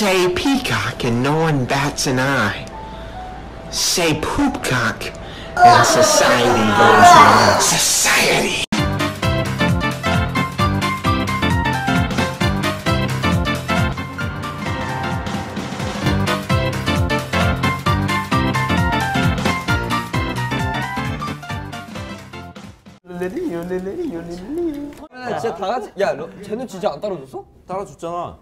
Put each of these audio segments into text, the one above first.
Say peacock and no one bats an eye. Say poopcock and society goes on. Society! 진짜 다 같이. 야, 쟤는 진짜 안 따라줬어? 따라줬잖아.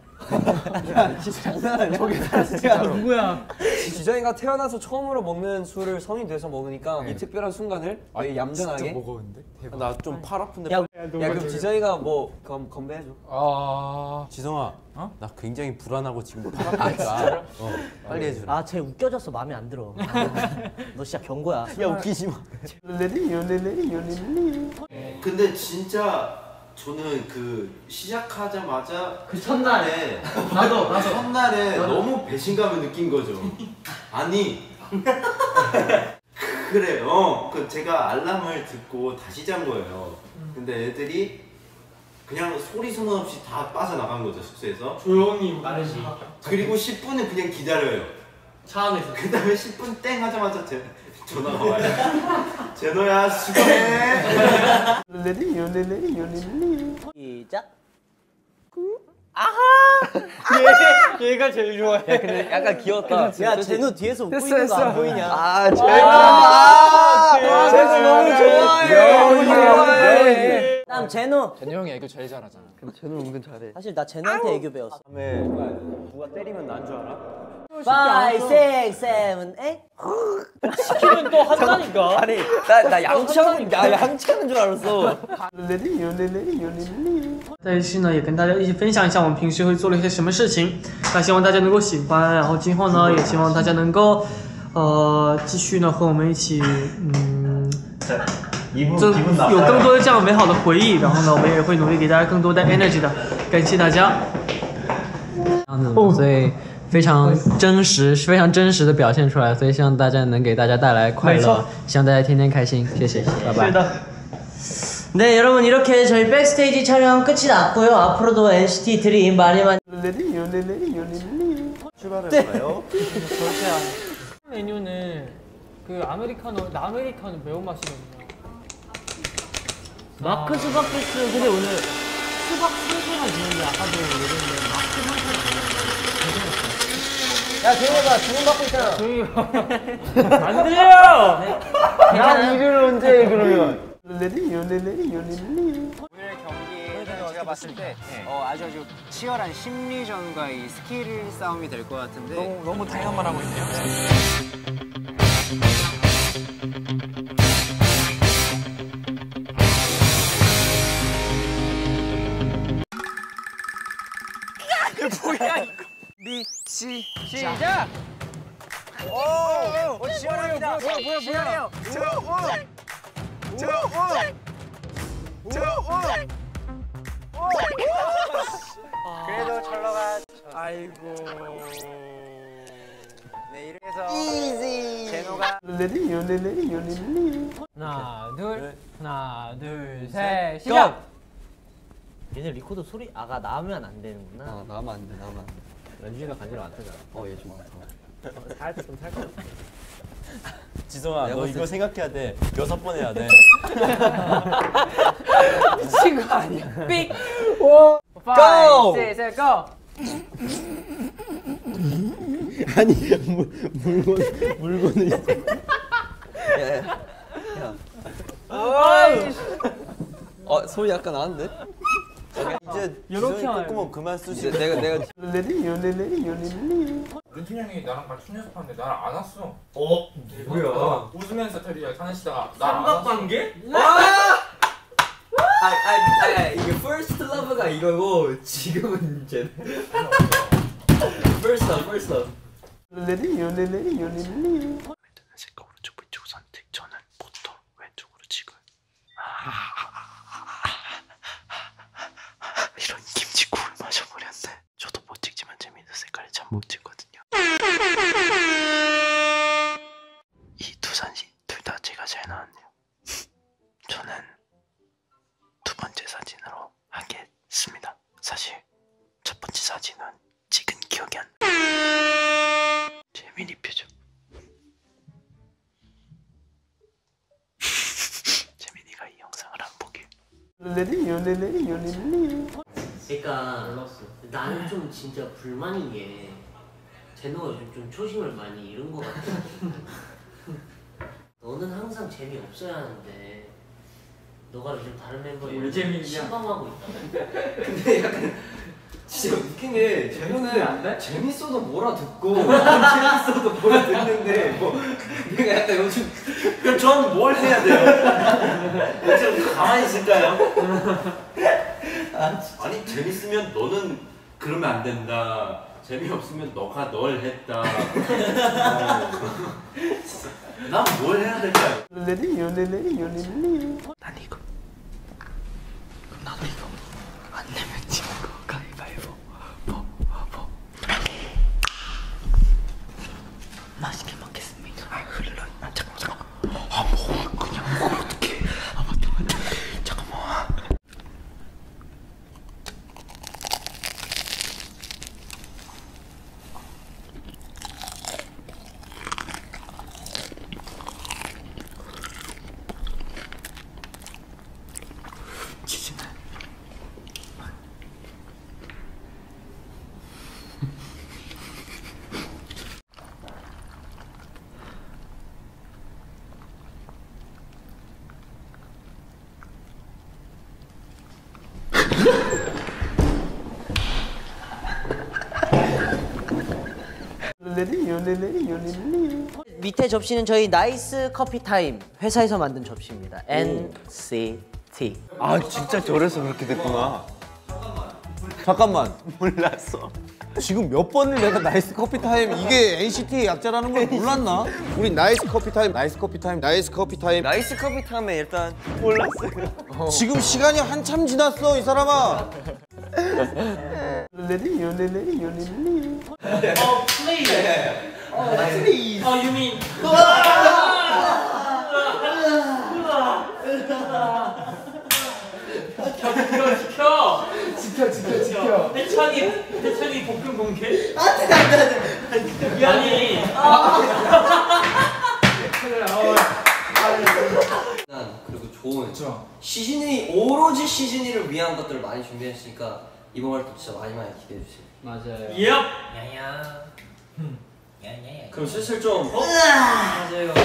야, 진짜 장난 아니야? 저게 진짜 누구야? 지정이가 태어나서 처음으로 먹는 술을 성인 돼서 먹으니까 이 특별한 순간을 되게 얌전하게 먹었는데? 나 좀 팔 아픈데. 야, 그럼 지정이가 뭐 건배해줘. 아, 지성아, 어? 나 굉장히 불안하고 지금 팔 아프니까 빨리 해주라. 아, 쟤 웃겨져서 마음에 안 들어. 너 진짜 경고야. 야, 웃기지 마. 근데 진짜 저는 그 시작하자마자 그 첫날에 나도 첫날에 너무 배신감을 느낀 거죠. 아니 그래요. 그 제가 알람을 듣고 다시 잔 거예요. 근데 애들이 그냥 소리소문 없이 다 빠져나간 거죠. 숙소에서 조용히 빠르지. 그리고 10분은 그냥 기다려요. 차 안에서. 그 다음에 10분 땡 하자마자 제가 전화가 와요. 제노야 수고해. 시작. 아하. 얘가 제일 좋아해. 야, 근데 약간 귀엽다. 야, 제노 뒤에서 웃고 있는 거 안 보이냐? 아, 제노. 제노 너무 좋아해. 다음 제노. 제노 형이 애교 제일 잘하잖아. 근데 제노 은근 잘해. 사실 나 제노한테 애교 배웠어. 다음에 누가 때리면 난 줄 알아? 5, 6, 7, 8. 시키면 또 한다니까. 아니, 나 양치하는 줄 알았어. 在希望大家能够喜欢，然后今后呢也跟大家一起分享一下我们平时会做了一些什么事情，那希望大家能够继续呢和我们一起有更多这样美好的回忆，然后呢我们也会努力给大家更多的energy的，感谢大家。 非常真实非常真实的表现出来，所以希望大家能给大家带来快乐，希望大家天天开心，谢谢，拜拜。네 여러분, 이렇게 저희 백스테이지 촬영 끝이 났고요. 앞으로도 NCT 드림 많이 많이 출발해봐요. 메뉴는 그 아메리카노 매운맛이거든요. 마크 수박 주스. 근데 오늘 수박 3개가 있는데 아까도 얘기했는데 마크 3개가 있어요. 야, 재호가 주문 받고 있잖아. 안 돼요! 난 이걸 언제 해, 그러면? 오늘 경기를 저희가 봤을 때 아주 치열한 심리전과 이 스킬 싸움이 될 것 같은데 너무 다양한 말 하고 있네요. 시작! 오! 치열합니다! 치열해요! 그래도 철러가... 아이고... 네, 이래서 제노가... 하나, 둘, 셋, 시작! 얘네 리코더 소리... 아가 나오면 안 되는구나. 아, 나오면 안 돼. 런쥔이가 간지러 안 타잖아. 얘 좀 많다. 살짝. 지성아, 너 이거 생각해야 돼. 6번 해야 돼. 미친 거 아니야. 삑! 오! 고! 셋, 고! 아니, 물건을 있어. 야. 소리 약간 나는데? 이제 이렇게 꺾으면 그만 쓰지. 내가 런쥔이 형이 나랑 같이 춤 연습하는데 나를 안 왔어. 뭐야? 웃으면서 테리야 타내시다가 나랑 안 왔어. 삼각관계? 아 이게 first love가 이거고 지금은 이제 first love. 셋과 오른쪽 왼쪽 선택. 저는 보통 왼쪽으로 찍어요. 못 찍거든요. 이두 사진 둘 다 제가 잘 나왔네요. 저는 두 번째 사진으로 하겠습니다. 사실 첫 번째 사진은 찍은 기억이 안 나요. 고민이 표정. 재민이가 이 영상을 안 보길. 그러니까 나는 좀 진짜 불만인 게 제노가 요즘 좀 초심을 많이 잃은 것 같아. 너는 항상 재미없어야 하는데 너가 요즘 다른 멤버들이 신방하고 있다. 근데 약간 진짜 웃긴 게 재노는 재밌어도 뭐라 듣고 재밌어도 뭐라 듣는데 뭐 내가 약간 요즘 그럼 저는 뭘 해야 돼요? 요즘 가만히 있을까요? 아니 재밌으면 너는 그러면 안 된다. 재미없으면 너가 널 했다. 난 뭘 해야 될까요? 난 이거. 그럼 나도 이거. 안 내면 지는 거 가위바위보. 맛있게 먹겠습니다. 아 흘러. 잠깐만. 아 뭐 그냥 먹으면 어떡해. 아 맞다. 잠깐만. 밑에 접시는 저희 나이스 커피 타임 회사에서 만든 접시입니다. NCT. 아 진짜 저래서 그렇게 됐구나. 잠깐만 몰랐어. 지금 몇 번을 내가 나이스 커피 타임 이게 NCT의 약자라는 걸 몰랐나? 우리 나이스 커피 타임, 나이스 커피 타임, 나이스 커피 타임, 나이스 커피 타임에 일단 몰랐어요. 지금 시간이 한참 지났어 이 사람아. Oh please. Oh please. Oh you mean. 지켜. 대찬이 복근 공개? 안돼. 미안해. 난 그리고 좋은 시즌이 오로지 시즌이를 위한 것들을 많이 준비했으니까 이번 활동 진짜 많이 기대해 주세요. 맞아요. 예. 야야. 그럼 슬슬 좀. 맞아요.